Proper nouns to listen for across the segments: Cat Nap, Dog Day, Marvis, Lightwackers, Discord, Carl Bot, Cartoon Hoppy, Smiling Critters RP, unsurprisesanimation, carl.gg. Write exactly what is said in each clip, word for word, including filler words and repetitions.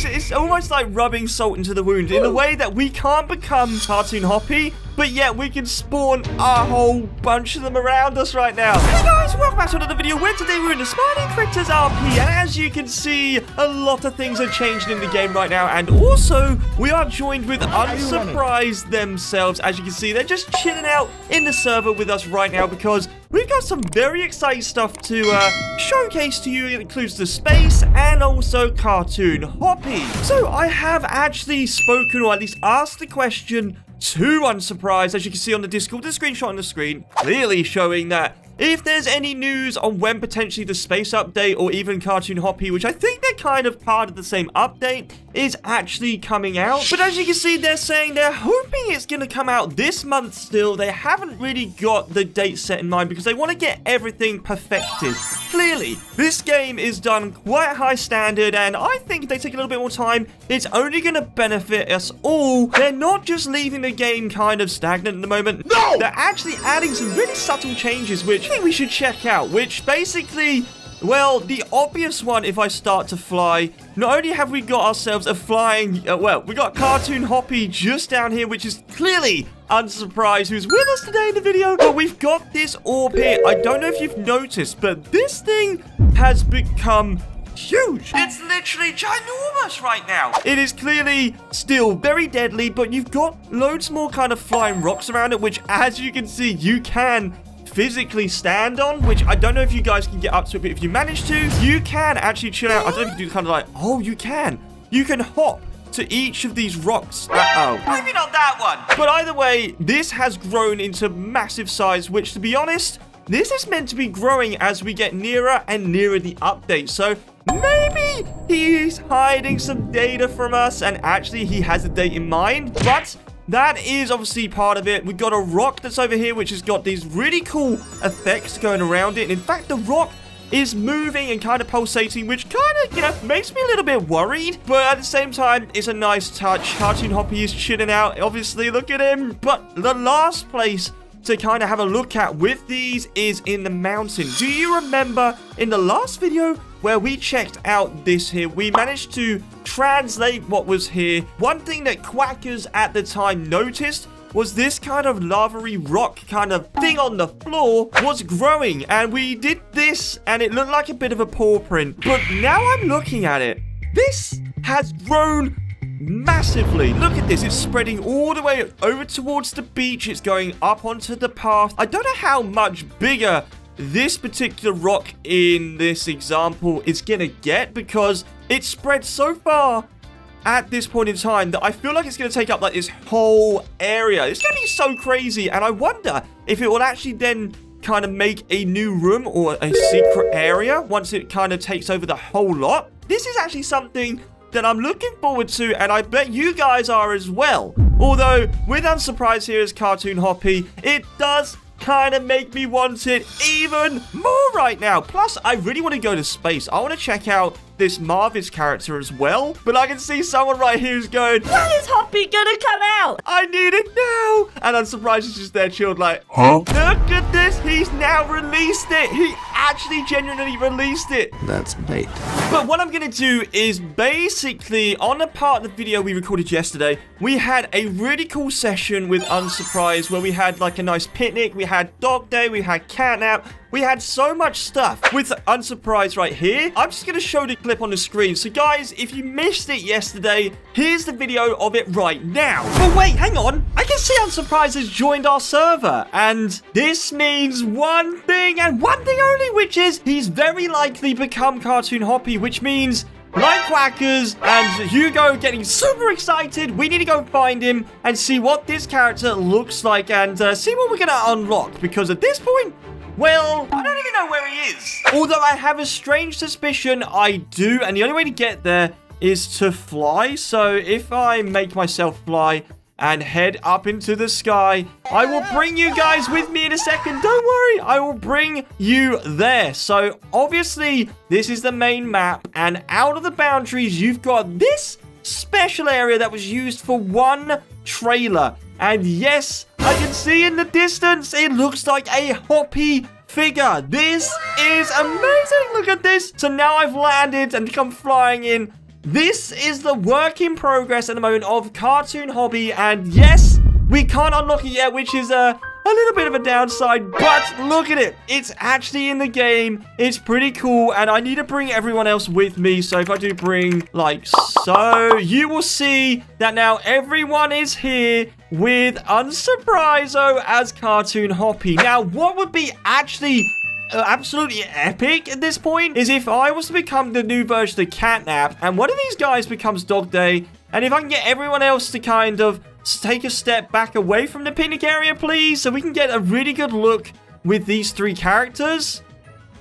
Seriously, it's almost like rubbing salt into the wound in a way that we can't become Cartoon Hoppy, but yet we can spawn a whole bunch of them around us right now. Hey guys, welcome back to another video where today we're in the Smiling Critters R P, and as you can see, a lot of things are changing in the game right now, and also we are joined with Unsurprise themselves. As you can see, they're just chilling out in the server with us right now because we've got some very exciting stuff to uh, showcase to you. It includes the space and also Cartoon Hoppy. So I have actually spoken, or at least asked the question to Unsurprise, as you can see on the Discord, the screenshot on the screen, clearly showing that if there's any news on when potentially the space update or even Cartoon Hoppy, which I think they're kind of part of the same update, is actually coming out. But as you can see, they're saying they're hoping it's going to come out this month still. They haven't really got the date set in mind because they want to get everything perfected. Clearly, this game is done quite high standard, and I think if they take a little bit more time, it's only going to benefit us all. They're not just leaving the game kind of stagnant at the moment. No! They're actually adding some really subtle changes, which I think we should check out, which basically... well, the obvious one, if I start to fly, not only have we got ourselves a flying, uh, well, we got Cartoon Hoppy just down here, which is clearly Unsurprise, who's with us today in the video, but we've got this orb here. I don't know if you've noticed, but this thing has become huge. It's literally ginormous right now. It is clearly still very deadly, but you've got loads more kind of flying rocks around it, which, as you can see, you can physically stand on, which I don't know if you guys can get up to it, but if you manage to, you can actually chill out. I don't know if you do kind of like, oh, you can. You can hop to each of these rocks. Uh-oh. Maybe not that one. But either way, this has grown into massive size, which, to be honest, this is meant to be growing as we get nearer and nearer the update. So maybe he's hiding some data from us, and actually he has a date in mind, but... that is obviously part of it. We've got a rock that's over here, which has got these really cool effects going around it. And in fact, the rock is moving and kind of pulsating, which kind of, you know, makes me a little bit worried. But at the same time, it's a nice touch. Cartoon Hoppy is chilling out. Obviously, look at him. But the last place to kind of have a look at with these is in the mountain. Do you remember in the last video where we checked out this here, we managed to translate what was here? One thing that Quackers at the time noticed was this kind of lavary rock kind of thing on the floor was growing, and we did this and it looked like a bit of a paw print, but now I'm looking at it, this has grown massively. Look at this. It's spreading all the way over towards the beach. It's going up onto the path. I don't know how much bigger this particular rock in this example is going to get because it's spread so far at this point in time that I feel like it's going to take up like this whole area. It's going to be so crazy, and I wonder if it will actually then kind of make a new room or a secret area once it kind of takes over the whole lot. This is actually something that I'm looking forward to, and I bet you guys are as well. Although, with Unsurprise here as Cartoon Hoppy, it does kind of make me want it even more right now. Plus, I really want to go to space. I want to check out this Marvis character as well. But I can see someone right here who's going, when is Hoppy gonna come out? I need it now. And Unsurprise is just there chilled like, huh? Look at this. He's now released it. He actually genuinely released it. That's bait. But what I'm gonna do is basically, on a part of the video we recorded yesterday, we had a really cool session with Unsurprise where we had like a nice picnic. We had Dog Day. We had Cat Nap. We had so much stuff with Unsurprise right here. I'm just going to show the clip on the screen. So, guys, if you missed it yesterday, here's the video of it right now. But wait, hang on. I can see Unsurprise has joined our server. And this means one thing and one thing only, which is he's very likely become Cartoon Hoppy, which means Lightwackers and Hugo getting super excited. We need to go find him and see what this character looks like and uh, see what we're going to unlock. Because at this point... well, I don't even know where he is. Although I have a strange suspicion I do, and the only way to get there is to fly. So if I make myself fly and head up into the sky, I will bring you guys with me in a second. Don't worry, I will bring you there. So obviously, this is the main map, and out of the boundaries, you've got this special area that was used for one trailer. And yes, I can see in the distance, it looks like a Hoppy figure. This is amazing. Look at this. So now I've landed and come flying in This is the work in progress at the moment of Cartoon Hoppy, and yes, we can't unlock it yet, which is a, a little bit of a downside, but look at it. It's actually in the game. It's pretty cool, and I need to bring everyone else with me, so if I do bring, like so, you will see that now everyone is here with Unsurpriso as Cartoon Hoppy. Now, what would be actually Uh, absolutely epic at this point is if I was to become the new version of Cat Nap and one of these guys becomes Dog Day, and if I can get everyone else to kind of take a step back away from the picnic area, please, so we can get a really good look with these three characters.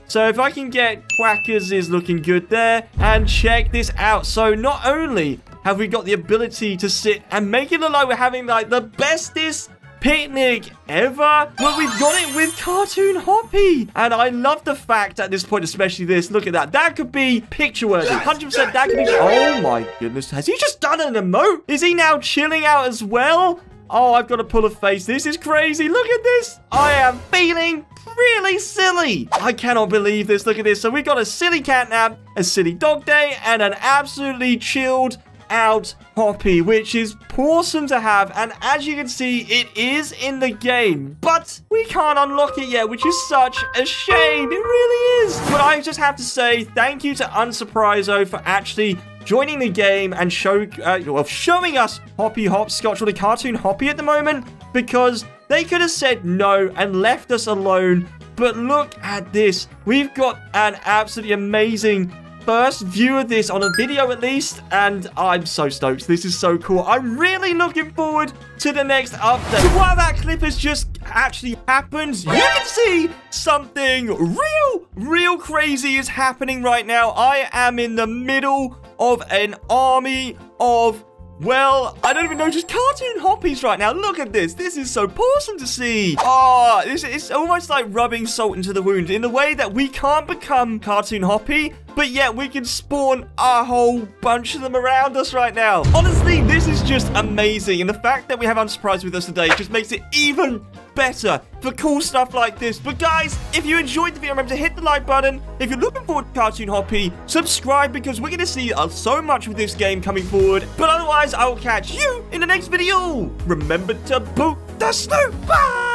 So if I can get Quackers is looking good there, and check this out. So not only have we got the ability to sit and make it look like we're having like the bestest picnic ever, but we've got it with Cartoon Hoppy, and I love the fact at this point, especially this, look at that, that could be picture worthy, one hundred percent. That could be, oh my goodness, has he just done an emote? Is he now chilling out as well? Oh, I've got to pull a face. This is crazy. Look at this. I am feeling really silly. I cannot believe this. Look at this. So we've got a silly Cat Nap, a silly Dog Day, and an absolutely chilled out Hoppy, which is awesome to have, and as you can see, it is in the game, but we can't unlock it yet, which is such a shame. It really is. But I just have to say thank you to Unsurpriso for actually joining the game and show uh, well, showing us Hoppy Hopscotch, or the Cartoon Hoppy at the moment, because they could have said no and left us alone, but look at this. We've got an absolutely amazing first view of this on a video at least, and I'm so stoked. This is so cool. I'm really looking forward to the next update. So while that clip has just actually happened, you can see something real, real crazy is happening right now. I am in the middle of an army of, well, I don't even know, just Cartoon Hoppies right now. Look at this. This is so awesome to see. Oh, this is almost like rubbing salt into the wound in the way that we can't become Cartoon Hoppy, but yet we can spawn a whole bunch of them around us right now. Honestly, this is just amazing. And the fact that we have Unsurprise with us today just makes it even better for cool stuff like this. But guys, if you enjoyed the video, remember to hit the like button. If you're looking forward to Cartoon Hoppy, subscribe, because we're going to see uh, so much with this game coming forward. But otherwise, I will catch you in the next video. Remember to boot the snoop. Bye!